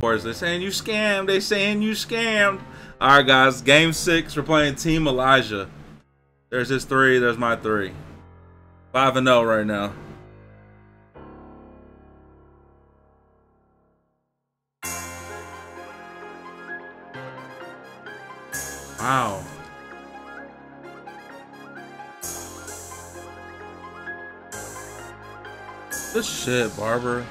They're saying you scammed. They saying you scammed. All right, guys. Game 6. We're playing Team Elijah. There's his 3. There's my 3. 5-0 right now. Wow. Good shit, Barber.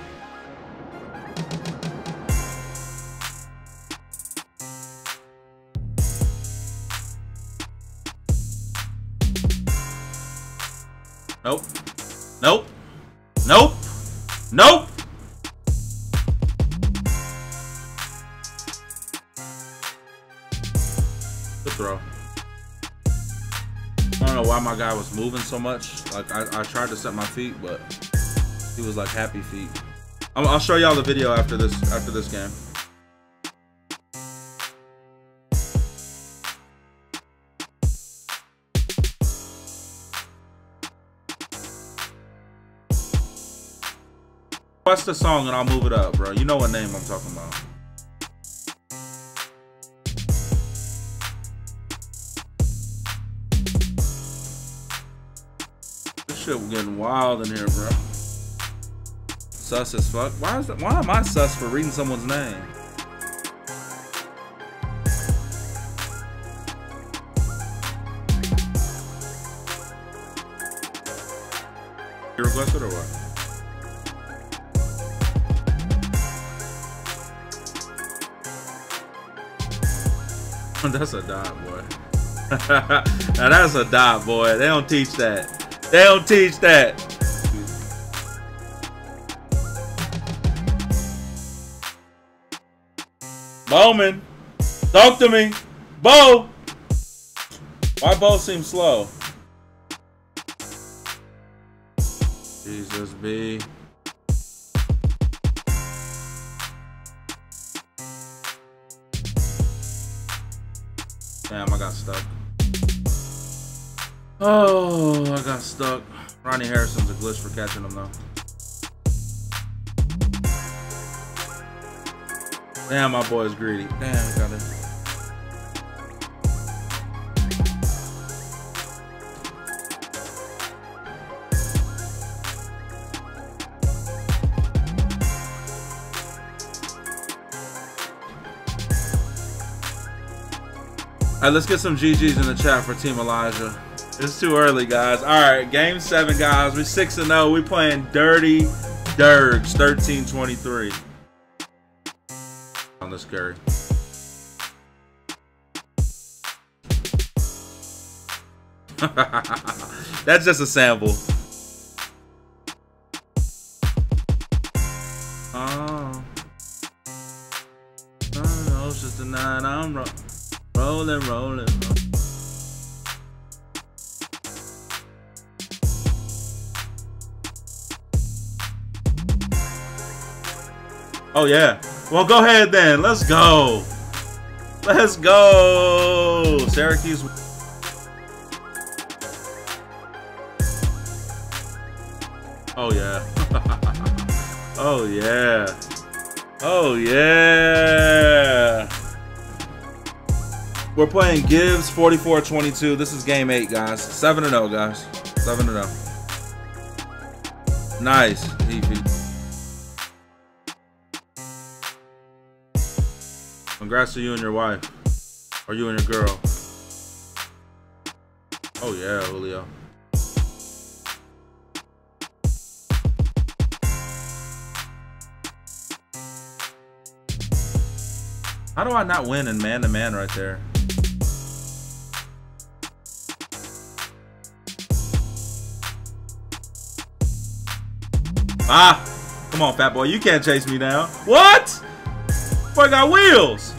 Nope. Nope. Nope. Nope. Good throw. I don't know why my guy was moving so much. Like I tried to set my feet, but he was like happy feet. I'll show y'all the video after this game. Watch the song and I'll move it up, bro. You know what name I'm talking about. This shit was getting wild in here, bro. Sus as fuck. Why is that? Why am I sus for reading someone's name? You requested or what? That's a dot, boy. Now that's a dot, boy. They don't teach that. They don't teach that. Bowman, talk to me. Bo. Why Bo seems slow? Jesus, B. Damn, I got stuck. Oh, I got stuck. Ronnie Harrison's a glitch for catching him, though. Damn, my boy's greedy. Damn, I got it. All right, let's get some GGs in the chat for Team Elijah. It's too early, guys. All right, game 7, guys. We're 6-0. We're playing Dirty Dirgs, 13-23. On this carry. That's just a sample. Oh. Oh, it's just a 9. I'm wrong. Rolling, rolling, rolling. Oh, yeah. Well, go ahead then. Let's go. Let's go. Syracuse. Oh, yeah. Oh, yeah. Oh, yeah. We're playing Gibbs 44-22. This is game 8, guys. 7-0, guys. 7-0. Nice. Congrats to you and your wife. Or you and your girl. Oh, yeah, Julio. How do I not win in man-to-man right there? Ah, come on, fat boy. You can't chase me down. What? Boy, I got wheels.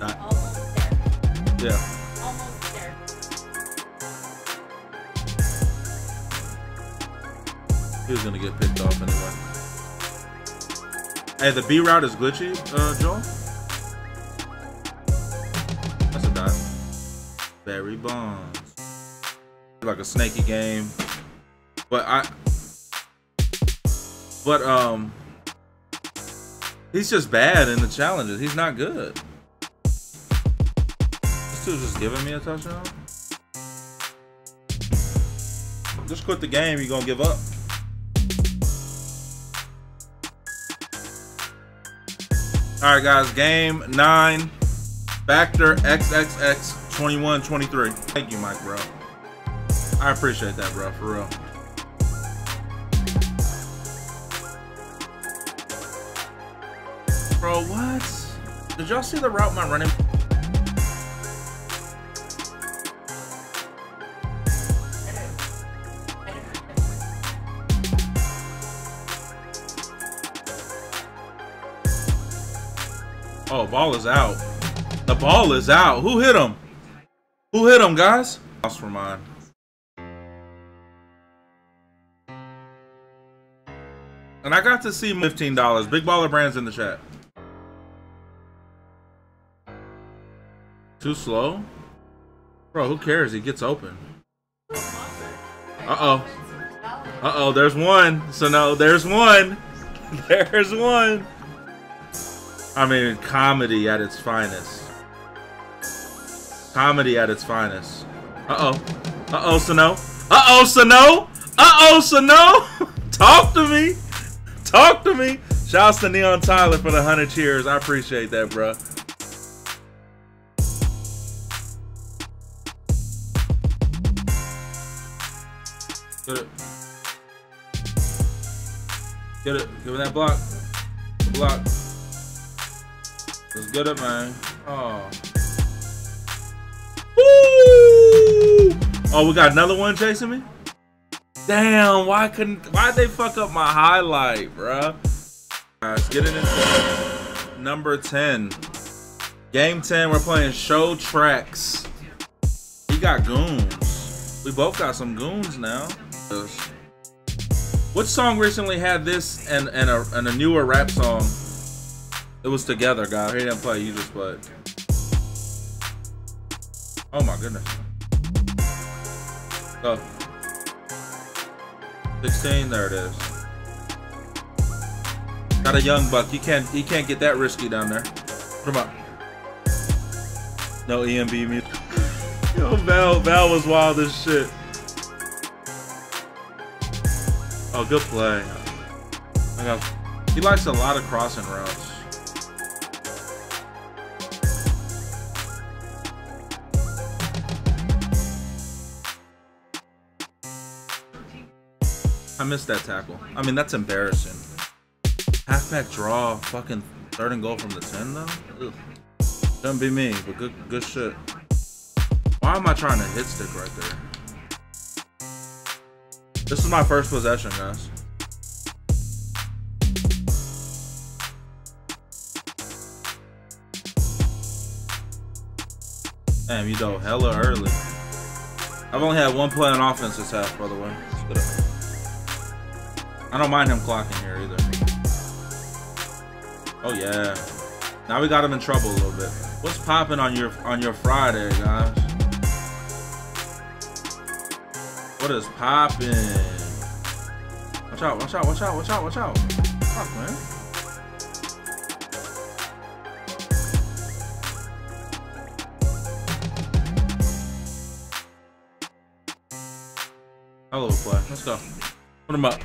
Almost there. Yeah. Almost there. He was going to get picked off anyway. Hey, the B route is glitchy, Joel. That's a dot. Barry Bonds. like a snaky game. But he's just bad in the challenges. He's not good. This dude's just giving me a touchdown. Just quit the game, you're gonna give up. All right, guys, game 9, Factor XXX 2123. Thank you, Mike, bro. I appreciate that, bro, for real. Bro, what? Did y'all see the route my running? Oh, ball is out. The ball is out. Who hit him? Who hit him, guys? Lost for mine. And I got to see $15. Big Baller Brands in the chat. Too slow? Bro, who cares? He gets open. Uh-oh. Uh-oh, there's one. So, no, there's one. There's one. I mean, comedy at its finest. Comedy at its finest. Uh-oh. Uh-oh, so no. Uh-oh, so no. Uh-oh, so no. Talk to me. Talk to me. Shouts to Neon Tyler for the 100 cheers. I appreciate that, bro. Get it. Get it. Give me that block. Block. Let's get it, man. Oh. Woo! Oh, we got another one chasing me? Damn, why'd they fuck up my highlight, bruh? Let's get it into number 10. Game 10, we're playing Show Tracks. We got goons. We both got some goons now. Which song recently had this and a newer rap song? It was together, guys. He didn't play, you just played. Oh my goodness. Go. 16, there it is. Got a young buck. He can't get that risky down there. Come on. No EMB music. Yo, Val was wild as shit. Oh, good play. I got, he likes a lot of crossing routes. I missed that tackle. I mean, that's embarrassing. Halfback draw, fucking 3rd and goal from the 10, though? Ugh. Shouldn't be me, but good shit. Why am I trying to hit stick right there? This is my first possession, guys. Damn, you dove hella early. I've only had one play on offense this half, by the way. Let's get up. I don't mind him clocking here either. Oh yeah. Now we got him in trouble a little bit. What's popping on your Friday, guys? What is popping? Watch out, watch out, watch out, watch out, watch out. Fuck, man. Hello, play. Let's go. Put him up.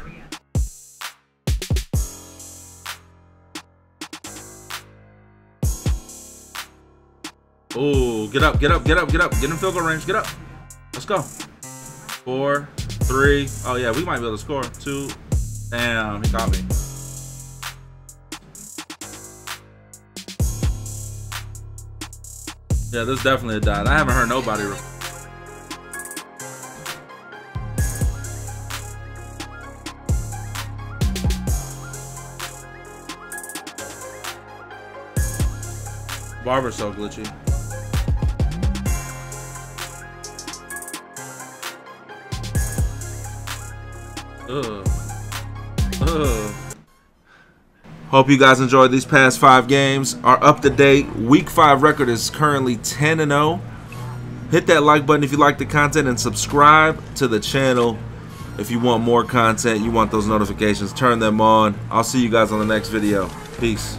Oh, get up, get up, get up, get up. Get in field goal range, get up. Let's go. 4, 3. Oh, yeah, we might be able to score. 2. Damn, he got me. Yeah, this definitely a dive. I haven't heard nobody. Barber's so glitchy. Ugh. Ugh. Hope you guys enjoyed these past 5 games. Are up to date. Week 5 record is currently 10-0. Hit that like button if you like the content, and subscribe to the channel if you want more content, you want those notifications, turn them on. I'll see you guys on the next video. Peace.